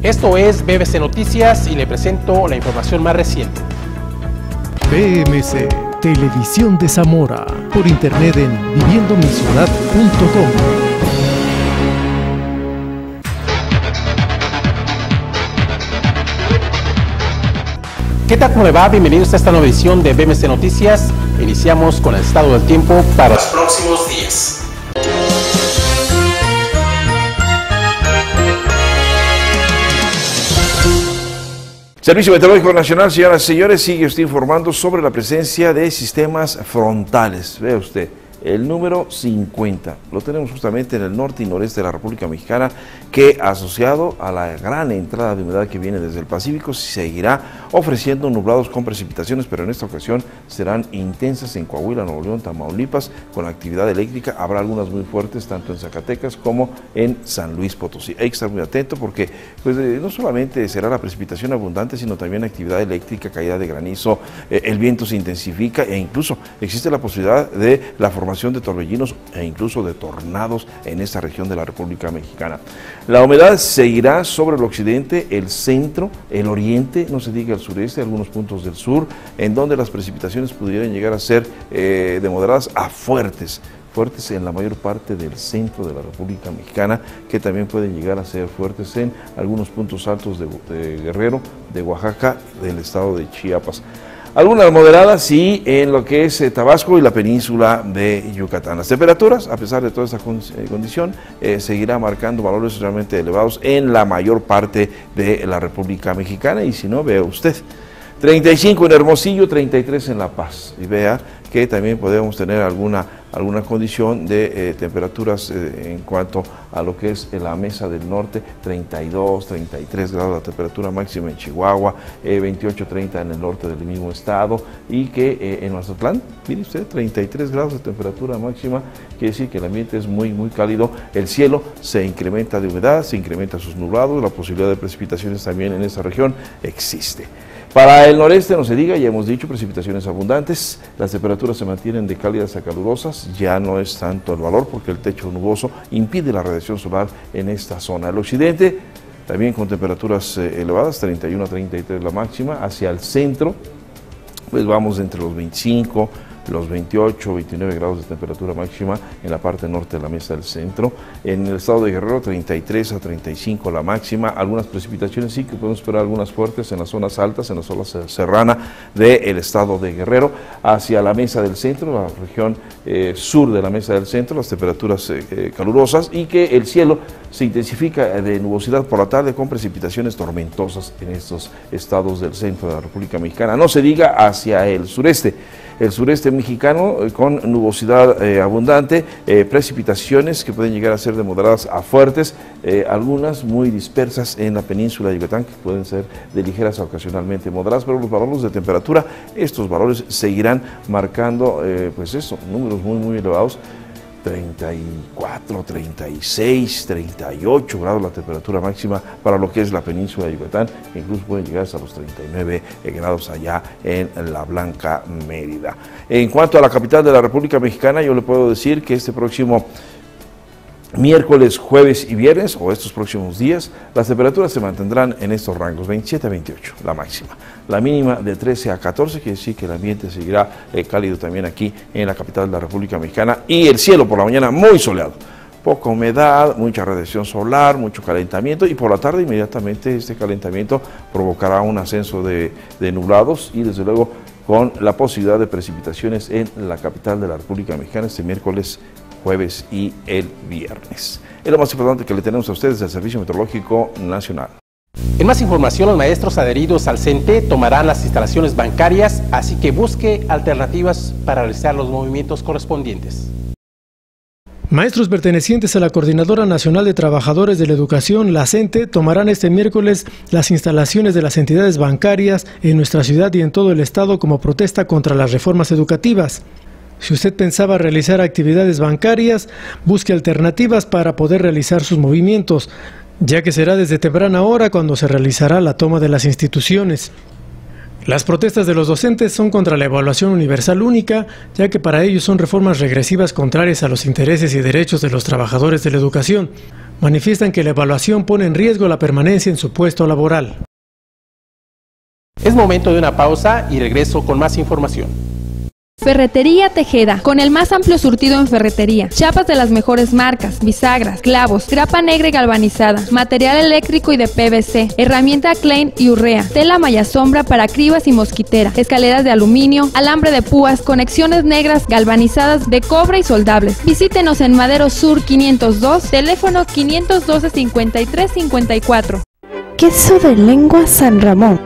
Esto es BBC Noticias y le presento la información más reciente. BMC, Televisión de Zamora, por internet en viviendomiciudad.com. ¿Qué tal, cómo le va? Bienvenidos a esta nueva edición de BBC Noticias. Iniciamos con el estado del tiempo para los próximos días. Servicio Meteorológico Nacional, señoras y señores, sigue usted informando sobre la presencia de sistemas frontales. Vea usted, el número 50, lo tenemos justamente en el norte y noreste de la República Mexicana, que asociado a la gran entrada de humedad que viene desde el Pacífico, seguirá ofreciendo nublados con precipitaciones, pero en esta ocasión serán intensas en Coahuila, Nuevo León, Tamaulipas, con actividad eléctrica. Habrá algunas muy fuertes tanto en Zacatecas como en San Luis Potosí. Hay que estar muy atento porque pues, no solamente será la precipitación abundante, sino también actividad eléctrica, caída de granizo, el viento se intensifica e incluso existe la posibilidad de la formación de torbellinos e incluso de tornados en esta región de la República Mexicana. La humedad seguirá sobre el occidente, el centro, el oriente, no se diga el sureste, algunos puntos del sur, en donde las precipitaciones pudieran llegar a ser de moderadas a fuertes. Fuertes en la mayor parte del centro de la República Mexicana, que también pueden llegar a ser fuertes en algunos puntos altos de Guerrero, de Oaxaca, del estado de Chiapas. Algunas moderadas sí en lo que es Tabasco y la península de Yucatán. Las temperaturas, a pesar de toda esta condición, seguirá marcando valores realmente elevados en la mayor parte de la República Mexicana. Y si no, vea usted, 35 en Hermosillo, 33 en La Paz. Y vea que también podemos tener alguna condición de temperaturas en cuanto a lo que es la mesa del norte, 32, 33 grados la temperatura máxima en Chihuahua, 28, 30 en el norte del mismo estado, y que en Mazatlán, mire usted, 33 grados de temperatura máxima, quiere decir que el ambiente es muy, muy cálido, el cielo se incrementa de humedad, se incrementa sus nublados, la posibilidad de precipitaciones también en esta región existe. Para el noreste, no se diga, ya hemos dicho, precipitaciones abundantes, las temperaturas se mantienen de cálidas a calurosas, ya no es tanto el valor porque el techo nuboso impide la radiación solar en esta zona. El occidente también con temperaturas elevadas, 31 a 33 la máxima, hacia el centro pues vamos entre los 25, los 28, 29 grados de temperatura máxima en la parte norte de la mesa del centro. En el estado de Guerrero, 33 a 35 la máxima. Algunas precipitaciones sí que podemos esperar, algunas fuertes en las zonas altas, en la zona serrana del estado de Guerrero. Hacia la mesa del centro, la región sur de la mesa del centro, las temperaturas calurosas, y que el cielo se intensifica de nubosidad por la tarde con precipitaciones tormentosas en estos estados del centro de la República Mexicana. No se diga hacia el sureste. El sureste mexicano con nubosidad abundante, precipitaciones que pueden llegar a ser de moderadas a fuertes, algunas muy dispersas en la península de Yucatán, que pueden ser de ligeras a ocasionalmente moderadas, pero los valores de temperatura, estos valores seguirán marcando pues eso, números muy, muy elevados. 34, 36, 38 grados la temperatura máxima para lo que es la península de Yucatán, incluso pueden llegar hasta los 39 grados allá en la Blanca Mérida. En cuanto a la capital de la República Mexicana, yo le puedo decir que este próximo miércoles, jueves y viernes, o estos próximos días, las temperaturas se mantendrán en estos rangos, 27 a 28, la máxima. La mínima de 13 a 14, quiere decir que el ambiente seguirá cálido también aquí en la capital de la República Mexicana, y el cielo por la mañana muy soleado. Poca humedad, mucha radiación solar, mucho calentamiento, y por la tarde inmediatamente este calentamiento provocará un ascenso de nublados y desde luego con la posibilidad de precipitaciones en la capital de la República Mexicana este miércoles, jueves y el viernes. Es lo más importante que le tenemos a ustedes del Servicio Meteorológico Nacional. En más información, los maestros adheridos al CENTE tomarán las instalaciones bancarias, así que busque alternativas para realizar los movimientos correspondientes. Maestros pertenecientes a la Coordinadora Nacional de Trabajadores de la Educación, la CENTE, tomarán este miércoles las instalaciones de las entidades bancarias en nuestra ciudad y en todo el estado como protesta contra las reformas educativas. Si usted pensaba realizar actividades bancarias, busque alternativas para poder realizar sus movimientos, ya que será desde temprana hora cuando se realizará la toma de las instituciones. Las protestas de los docentes son contra la evaluación universal única, ya que para ellos son reformas regresivas contrarias a los intereses y derechos de los trabajadores de la educación. manifiestan que la evaluación pone en riesgo la permanencia en su puesto laboral. Es momento de una pausa y regreso con más información. Ferretería Tejeda, con el más amplio surtido en ferretería, chapas de las mejores marcas, bisagras, clavos, grapa negra y galvanizada, material eléctrico y de PVC, herramienta Klein y Urrea, tela malla sombra para cribas y mosquitera, escaleras de aluminio, alambre de púas, conexiones negras galvanizadas de cobre y soldables. Visítenos en Madero Sur 502, teléfono 512-5354. Queso de lengua San Ramón,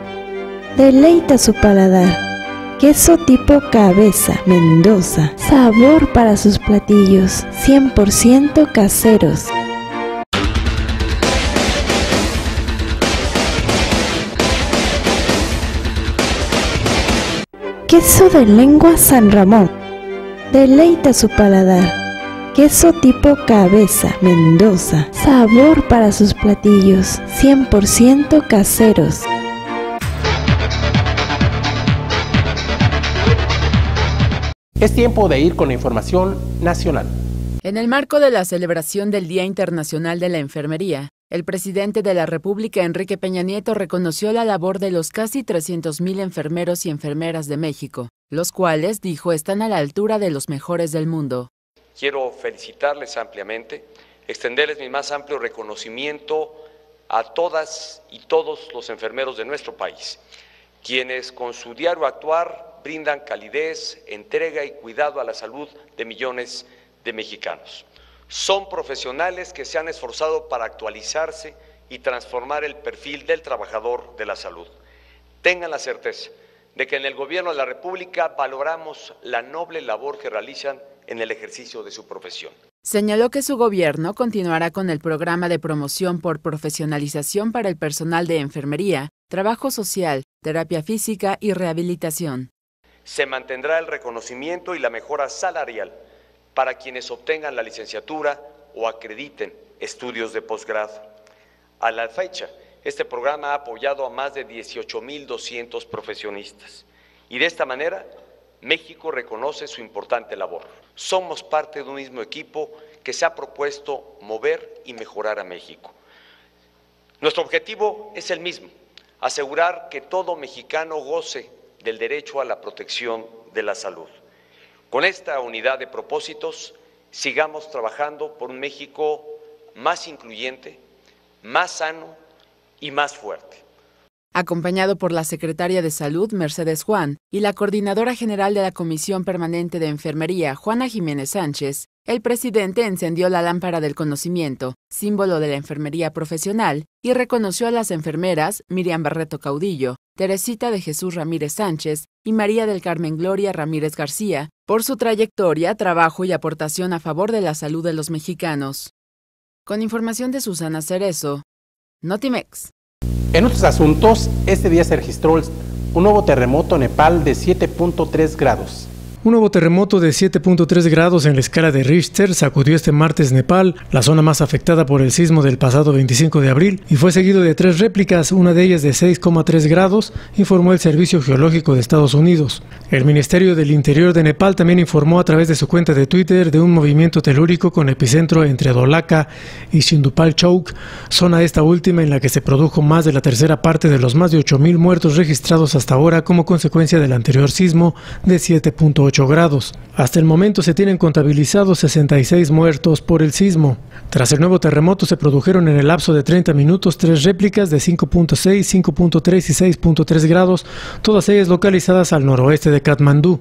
deleita su paladar. Queso tipo cabeza, Mendoza. Sabor para sus platillos, 100% caseros. Queso de lengua San Ramón. Deleita su paladar. Queso tipo cabeza, Mendoza. Sabor para sus platillos, 100% caseros. Es tiempo de ir con la información nacional. En el marco de la celebración del Día Internacional de la Enfermería, el presidente de la República, Enrique Peña Nieto, reconoció la labor de los casi 300,000 enfermeros y enfermeras de México, los cuales, dijo, están a la altura de los mejores del mundo. Quiero felicitarles ampliamente, extenderles mi más amplio reconocimiento a todas y todos los enfermeros de nuestro país, quienes con su diario actuar brindan calidez, entrega y cuidado a la salud de millones de mexicanos. Son profesionales que se han esforzado para actualizarse y transformar el perfil del trabajador de la salud. Tengan la certeza de que en el Gobierno de la República valoramos la noble labor que realizan en el ejercicio de su profesión. Señaló que su gobierno continuará con el programa de promoción por profesionalización para el personal de enfermería, trabajo social, terapia física y rehabilitación. Se mantendrá el reconocimiento y la mejora salarial para quienes obtengan la licenciatura o acrediten estudios de posgrado. A la fecha, este programa ha apoyado a más de 18,200 profesionistas y de esta manera México reconoce su importante labor. Somos parte de un mismo equipo que se ha propuesto mover y mejorar a México. Nuestro objetivo es el mismo, asegurar que todo mexicano goce del derecho a la protección de la salud. Con esta unidad de propósitos, sigamos trabajando por un México más incluyente, más sano y más fuerte. Acompañado por la Secretaria de Salud, Mercedes Juan, y la Coordinadora General de la Comisión Permanente de Enfermería, Juana Jiménez Sánchez, el presidente encendió la lámpara del conocimiento, símbolo de la enfermería profesional, y reconoció a las enfermeras Miriam Barreto Caudillo, Teresita de Jesús Ramírez Sánchez y María del Carmen Gloria Ramírez García por su trayectoria, trabajo y aportación a favor de la salud de los mexicanos. Con información de Susana Cerezo, Notimex. En otros asuntos, este día se registró un nuevo terremoto en Nepal de 7.3 grados. Un nuevo terremoto de 7.3 grados en la escala de Richter sacudió este martes Nepal, la zona más afectada por el sismo del pasado 25 de abril, y fue seguido de tres réplicas, una de ellas de 6.3 grados, informó el Servicio Geológico de Estados Unidos. El Ministerio del Interior de Nepal también informó a través de su cuenta de Twitter de un movimiento telúrico con epicentro entre Dolakha y Sindupalchok, zona esta última en la que se produjo más de la tercera parte de los más de 8,000 muertos registrados hasta ahora como consecuencia del anterior sismo de 7.8 grados. Hasta el momento se tienen contabilizados 66 muertos por el sismo. Tras el nuevo terremoto se produjeron en el lapso de 30 minutos tres réplicas de 5.6, 5.3 y 6.3 grados, todas ellas localizadas al noroeste de Katmandú.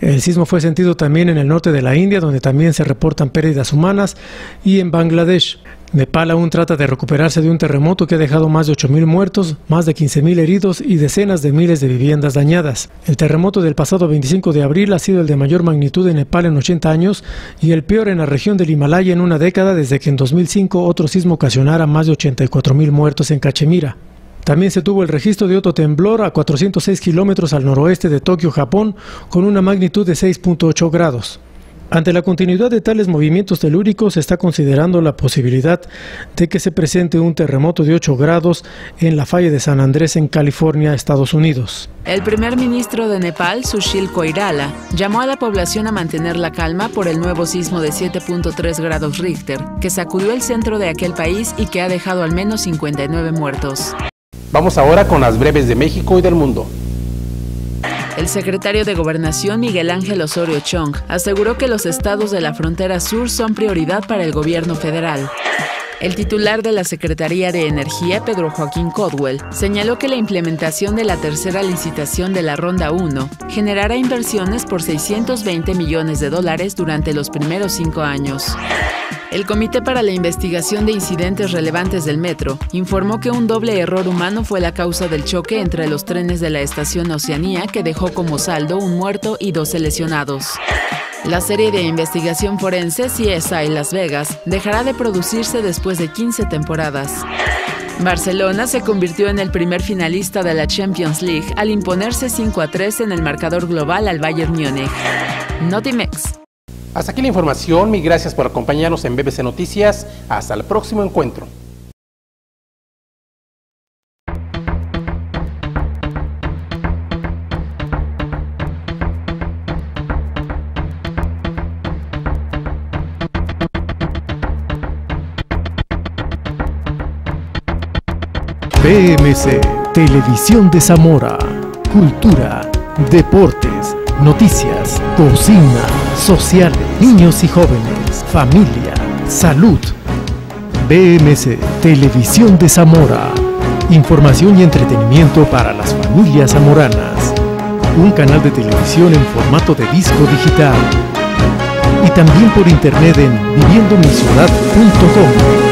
El sismo fue sentido también en el norte de la India, donde también se reportan pérdidas humanas, y en Bangladesh. Nepal aún trata de recuperarse de un terremoto que ha dejado más de 8,000 muertos, más de 15,000 heridos y decenas de miles de viviendas dañadas. El terremoto del pasado 25 de abril ha sido el de mayor magnitud en Nepal en 80 años y el peor en la región del Himalaya en una década, desde que en 2005 otro sismo ocasionara más de 84,000 muertos en Cachemira. También se tuvo el registro de otro temblor a 406 kilómetros al noroeste de Tokio, Japón, con una magnitud de 6.8 grados. Ante la continuidad de tales movimientos telúricos, se está considerando la posibilidad de que se presente un terremoto de 8 grados en la falla de San Andrés en California, Estados Unidos. El primer ministro de Nepal, Sushil Koirala, llamó a la población a mantener la calma por el nuevo sismo de 7.3 grados Richter, que sacudió el centro de aquel país y que ha dejado al menos 59 muertos. Vamos ahora con las breves de México y del mundo. El secretario de Gobernación, Miguel Ángel Osorio Chong, aseguró que los estados de la frontera sur son prioridad para el gobierno federal. El titular de la Secretaría de Energía, Pedro Joaquín Codwell, señaló que la implementación de la tercera licitación de la Ronda 1 generará inversiones por $620 millones durante los primeros 5 años. El Comité para la Investigación de Incidentes Relevantes del Metro informó que un doble error humano fue la causa del choque entre los trenes de la estación Oceanía, que dejó como saldo un muerto y 12 lesionados. La serie de investigación forense CSI Las Vegas dejará de producirse después de 15 temporadas. Barcelona se convirtió en el primer finalista de la Champions League al imponerse 5-3 en el marcador global al Bayern Múnich. Notimex. Hasta aquí la información, mil gracias por acompañarnos en BBC Noticias. Hasta el próximo encuentro. BMC, Televisión de Zamora, Cultura, Deportes, Noticias, Cocina, Sociales, Niños y Jóvenes, Familia, Salud. BMC, Televisión de Zamora. Información y entretenimiento para las familias zamoranas. Un canal de televisión en formato de disco digital. Y también por internet en viviendomiciudad.com.